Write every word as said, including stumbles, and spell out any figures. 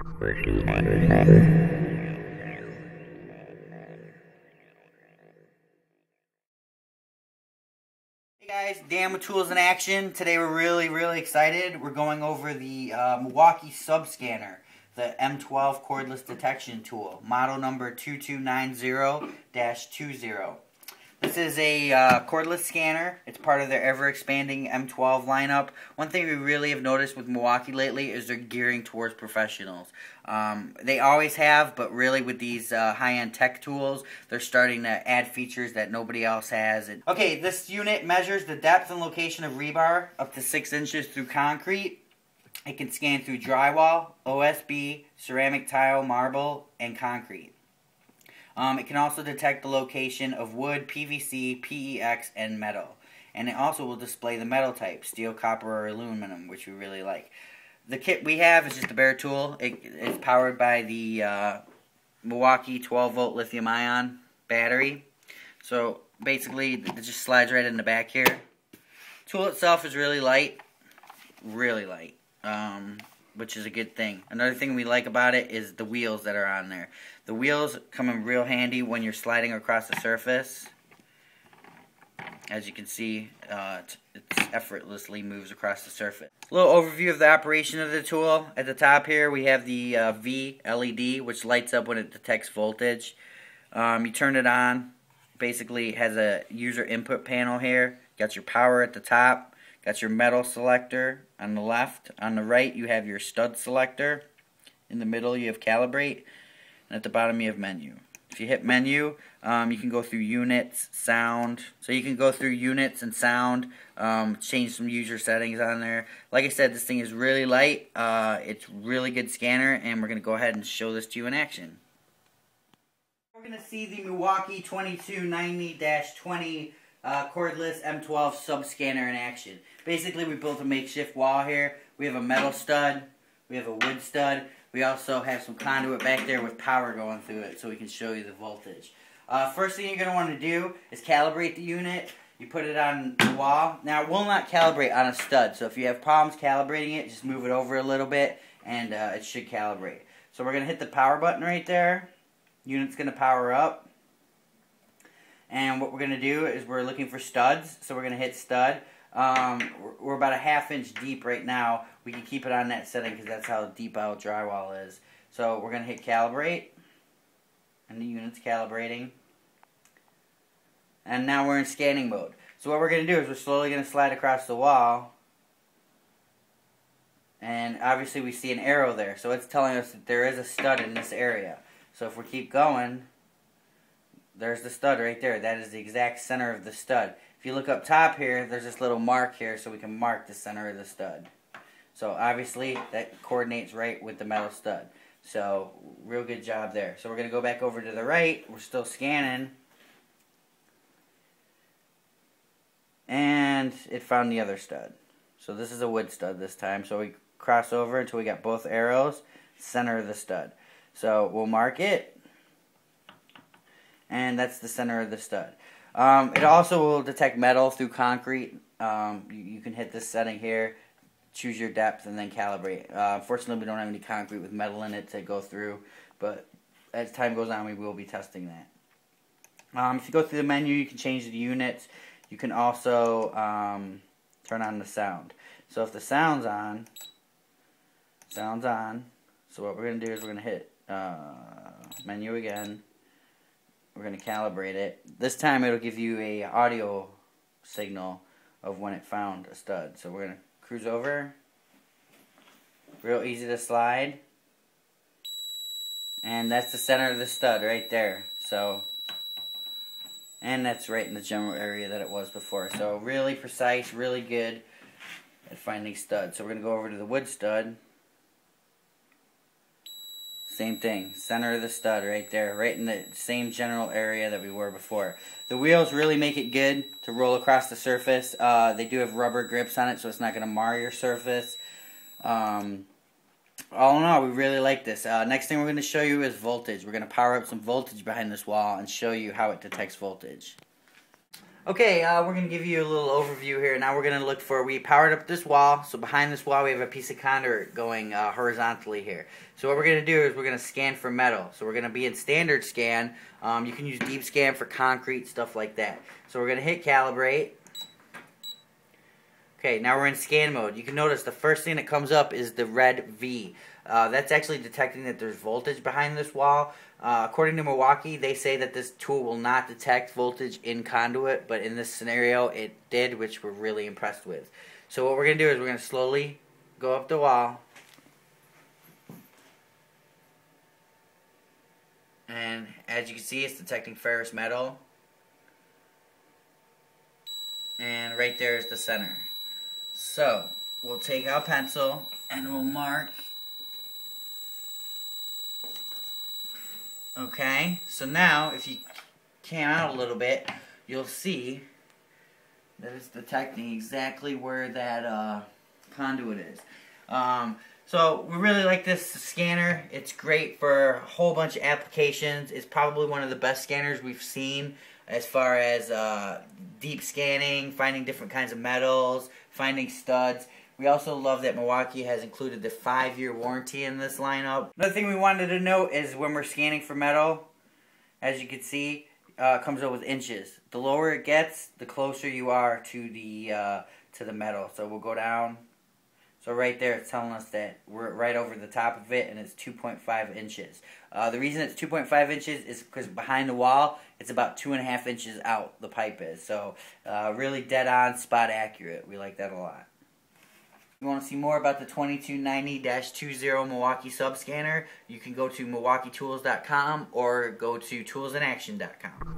Guys, Dan with Tools in Action. Today we're really, really excited. We're going over the uh, Milwaukee SUB-SCANNER, the M twelve cordless detection tool, model number two two nine zero dash twenty. This is a uh, cordless scanner. It's part of their ever-expanding M twelve lineup. One thing we really have noticed with Milwaukee lately is they're gearing towards professionals. Um, they always have, but really with these uh, high-end tech tools, they're starting to add features that nobody else has. And okay, this unit measures the depth and location of rebar up to six inches through concrete. It can scan through drywall, O S B, ceramic tile, marble, and concrete. Um, it can also detect the location of wood, P V C, P E X, and metal. And it also will display the metal type, steel, copper, or aluminum, which we really like. The kit we have is just a bare tool. It, it's powered by the uh, Milwaukee twelve volt lithium-ion battery. So basically, it just slides right in the back here. Tool itself is really light, really light. Um... which is a good thing. Another thing we like about it is the wheels that are on there. The wheels come in real handy when you're sliding across the surface. As you can see, uh, it effortlessly moves across the surface. A little overview of the operation of the tool. At the top here we have the uh, V L E D, which lights up when it detects voltage. Um, you turn it on. Basically it has a user input panel here. Got your power at the top. Got your metal selector on the left. On the right, you have your stud selector. In the middle, you have calibrate. And at the bottom, you have menu. If you hit menu, um, you can go through units, sound. So you can go through units and sound, um, change some user settings on there. Like I said, this thing is really light. Uh, it's a really good scanner, and we're going to go ahead and show this to you in action. We're going to see the Milwaukee twenty-two ninety dash twenty Uh, cordless M twelve SUB-SCANNER in action. Basically, we built a makeshift wall here. We have a metal stud. We have a wood stud. We also have some conduit back there with power going through it, so we can show you the voltage. Uh, first thing you're going to want to do is calibrate the unit. You put it on the wall. Now, it will not calibrate on a stud, so if you have problems calibrating it, just move it over a little bit, and uh, it should calibrate. So we're going to hit the power button right there. Unit's going to power up. And what we're going to do is we're looking for studs, so we're going to hit stud. Um, we're about a half inch deep right now. We can keep it on that setting because that's how deep out drywall is. So we're going to hit calibrate, and the unit's calibrating. And now we're in scanning mode. So what we're going to do is we're slowly going to slide across the wall. And obviously we see an arrow there, so it's telling us that there is a stud in this area. So if we keep going, there's the stud right there. That is the exact center of the stud. If you look up top here, there's this little mark here, so we can mark the center of the stud. So obviously that coordinates right with the metal stud. So real good job there. So we're going to go back over to the right. We're still scanning. And it found the other stud. So this is a wood stud this time. So we cross over until we got both arrows, center of the stud. So we'll mark it. And that's the center of the stud. Um, it also will detect metal through concrete. Um, you, you can hit this setting here, choose your depth, and then calibrate. Uh, unfortunately, we don't have any concrete with metal in it to go through, but as time goes on, we will be testing that. Um, if you go through the menu, you can change the units. You can also um, turn on the sound. So if the sound's on, sound's on. So what we're going to do is we're going to hit uh, menu again. We're going to calibrate it. This time it'll give you a audio signal of when it found a stud. So we're going to cruise over. Real easy to slide. And that's the center of the stud right there. So, and that's right in the general area that it was before. So really precise, really good at finding studs. So we're going to go over to the wood stud. Same thing, center of the stud right there, right in the same general area that we were before. The wheels really make it good to roll across the surface. Uh, they do have rubber grips on it, so it's not going to mar your surface. Um, all in all, we really like this. Uh, next thing we're going to show you is voltage. We're going to power up some voltage behind this wall and show you how it detects voltage. Okay, uh, we're going to give you a little overview here. Now we're going to look for, we powered up this wall. So behind this wall we have a piece of conduit going uh, horizontally here. So what we're going to do is we're going to scan for metal. So we're going to be in standard scan. Um, you can use deep scan for concrete, stuff like that. So we're going to hit calibrate. Okay, now we're in scan mode. You can notice the first thing that comes up is the red V. Uh, that's actually detecting that there's voltage behind this wall. Uh, according to Milwaukee, they say that this tool will not detect voltage in conduit, but in this scenario it did, which we're really impressed with. So what we're going to do is we're going to slowly go up the wall and as you can see it's detecting ferrous metal, and right there is the center. So we'll take our pencil and we'll mark. Okay, so now if you came out a little bit, you'll see that it's detecting exactly where that uh, conduit is. Um, so we really like this scanner. It's great for a whole bunch of applications. It's probably one of the best scanners we've seen as far as uh, deep scanning, finding different kinds of metals, finding studs. We also love that Milwaukee has included the five year warranty in this lineup. Another thing we wanted to note is when we're scanning for metal, as you can see, uh, comes up with inches. The lower it gets, the closer you are to the uh, to the metal. So we'll go down. So right there, it's telling us that we're right over the top of it, and it's two point five inches. Uh, the reason it's two point five inches is because behind the wall, it's about two and a half inches out. The pipe is so uh, really dead on, spot accurate. We like that a lot. If you want to see more about the twenty-two ninety dash twenty Milwaukee sub scanner, you can go to Milwaukee Tools dot com or go to Tools In Action dot com.